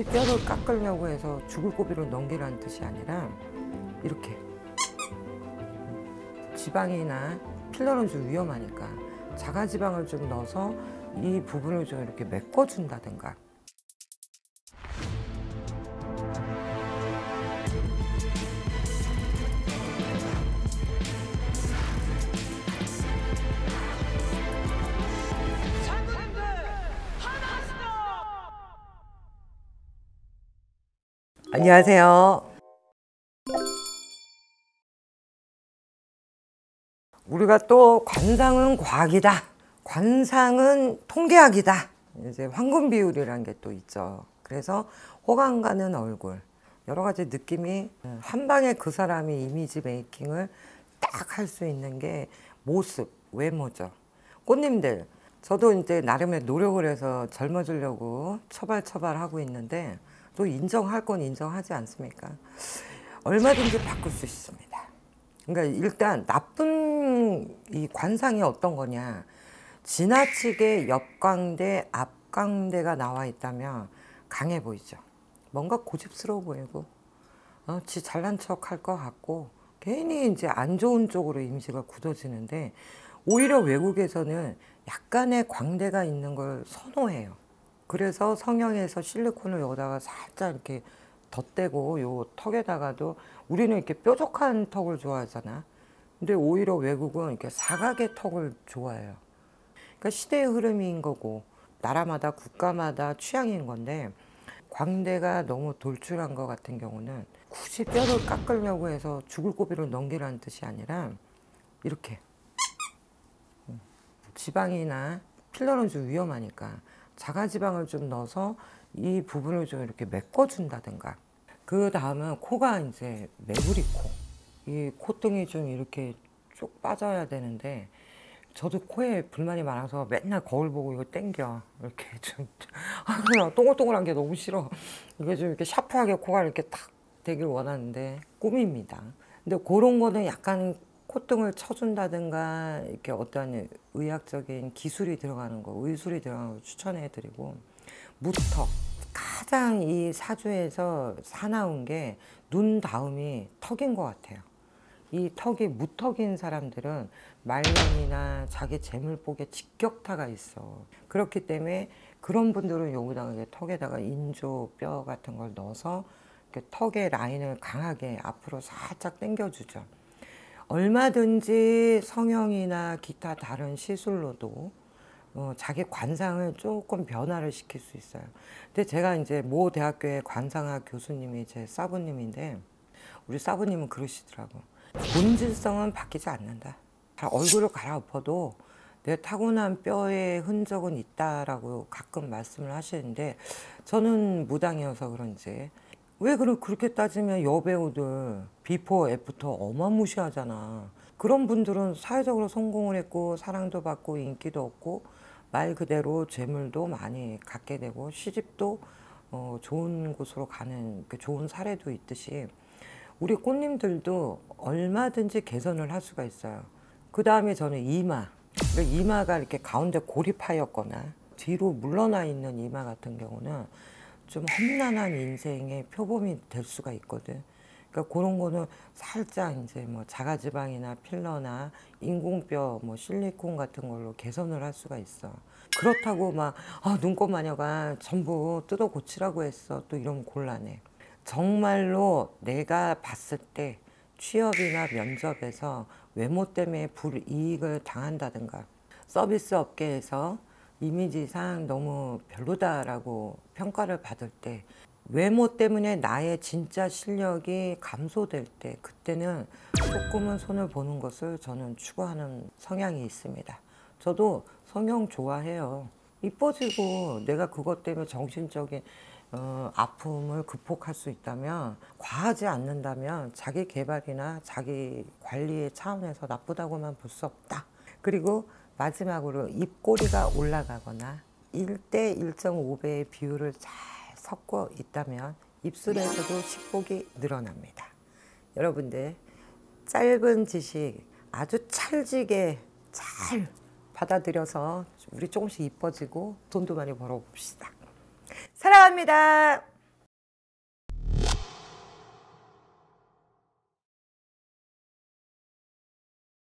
혹시 뼈를 깎으려고 해서 죽을 고비로 넘기라는 뜻이 아니라 이렇게 지방이나 필러는 좀 위험하니까 자가지방을 좀 넣어서 이 부분을 좀 이렇게 메꿔준다든가. 안녕하세요. 우리가 또 관상은 과학이다, 관상은 통계학이다, 이제 황금 비율이라는 게 또 있죠. 그래서 호감 가는 얼굴, 여러 가지 느낌이 한 방에 그 사람이 이미지 메이킹을 딱 할 수 있는 게 모습, 외모죠. 꽃님들, 저도 이제 나름의 노력을 해서 젊어지려고 처발처발하고 있는데 또 인정할 건 인정하지 않습니까? 얼마든지 바꿀 수 있습니다. 그러니까 일단 나쁜 이 관상이 어떤 거냐, 지나치게 옆광대, 앞광대가 나와 있다면 강해 보이죠. 뭔가 고집스러워 보이고, 지 잘난 척 할 것 같고, 괜히 이제 안 좋은 쪽으로 이미지가 굳어지는데, 오히려 외국에서는 약간의 광대가 있는 걸 선호해요. 그래서 성형에서 실리콘을 여기다가 살짝 이렇게 덧대고 요 턱에다가도, 우리는 이렇게 뾰족한 턱을 좋아하잖아. 근데 오히려 외국은 이렇게 사각의 턱을 좋아해요. 그러니까 시대의 흐름인 거고 나라마다 국가마다 취향인 건데, 광대가 너무 돌출한 거 같은 경우는 굳이 뼈를 깎으려고 해서 죽을 고비로 넘기라는 뜻이 아니라 이렇게 지방이나 필러는 좀 위험하니까 자가지방을 좀 넣어서 이 부분을 좀 이렇게 메꿔준다든가. 그 다음은 코가 이제 매부리 코. 이 콧등이 좀 이렇게 쭉 빠져야 되는데, 저도 코에 불만이 많아서 맨날 거울 보고 이거 땡겨. 이렇게 좀, 아, 그냥 동글동글한 게 너무 싫어. 이게 좀 이렇게 샤프하게 코가 이렇게 탁 되길 원하는데, 꿈입니다. 근데 그런 거는 약간 콧등을 쳐준다든가 이렇게 어떤 의학적인 기술이 들어가는 거, 의술이 들어가는 거 추천해드리고, 무턱, 가장 이 사주에서 사나운 게 눈 다음이 턱인 것 같아요. 이 턱이 무턱인 사람들은 말년이나 자기 재물복에 직격타가 있어. 그렇기 때문에 그런 분들은 여기다가 이제 턱에다가 인조 뼈 같은 걸 넣어서 이렇게 턱의 라인을 강하게 앞으로 살짝 당겨주죠. 얼마든지 성형이나 기타 다른 시술로도 자기 관상을 조금 변화를 시킬 수 있어요. 근데 제가 이제 모 대학교의 관상학 교수님이 제 사부님인데, 우리 사부님은 그러시더라고. 본질성은 바뀌지 않는다. 얼굴을 갈아엎어도 내 타고난 뼈의 흔적은 있다라고 가끔 말씀을 하시는데, 저는 무당이어서 그런지 왜 그렇게 따지면 여배우들 비포 애프터 어마무시하잖아. 그런 분들은 사회적으로 성공을 했고 사랑도 받고 인기도 얻고 말 그대로 재물도 많이 갖게 되고 시집도 좋은 곳으로 가는 좋은 사례도 있듯이, 우리 꽃님들도 얼마든지 개선을 할 수가 있어요. 그 다음에 저는 이마, 그러니까 이마가 이렇게 가운데 고립하였거나 뒤로 물러나 있는 이마 같은 경우는 좀 험난한 인생의 표범이 될 수가 있거든. 그러니까 그런 거는 살짝 이제 뭐 자가지방이나 필러나 인공뼈, 뭐 실리콘 같은 걸로 개선을 할 수가 있어. 그렇다고 막 눈곱 마녀가 전부 뜯어 고치라고 했어, 또 이러면 곤란해. 정말로 내가 봤을 때 취업이나 면접에서 외모 때문에 불이익을 당한다든가, 서비스 업계에서 이미지상 너무 별로다라고 평가를 받을 때, 외모 때문에 나의 진짜 실력이 감소될 때, 그때는 조금은 손을 보는 것을 저는 추구하는 성향이 있습니다. 저도 성형 좋아해요. 이뻐지고 내가 그것 때문에 정신적인 아픔을 극복할 수 있다면, 과하지 않는다면 자기 개발이나 자기 관리의 차원에서 나쁘다고만 볼 수 없다. 그리고 마지막으로 입꼬리가 올라가거나 1대 1.5배의 비율을 잘 섞어 있다면 입술에서도 식복이 늘어납니다. 여러분들, 짧은 지식 아주 찰지게 잘 받아들여서 우리 조금씩 이뻐지고 돈도 많이 벌어봅시다. 사랑합니다.